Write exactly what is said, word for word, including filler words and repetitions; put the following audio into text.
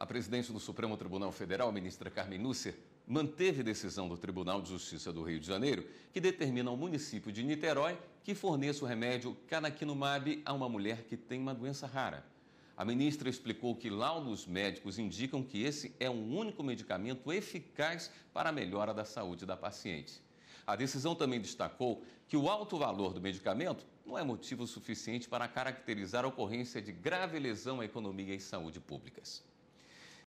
a presidente do Supremo Tribunal Federal, ministra Cármen Lúcia, manteve decisão do Tribunal de Justiça do Rio de Janeiro que determina ao município de Niterói que forneça o remédio Canaquinumabe a uma mulher que tem uma doença rara. A ministra explicou que laudos médicos indicam que esse é um único medicamento eficaz para a melhora da saúde da paciente. A decisão também destacou que o alto valor do medicamento não é motivo suficiente para caracterizar a ocorrência de grave lesão à economia e saúde públicas.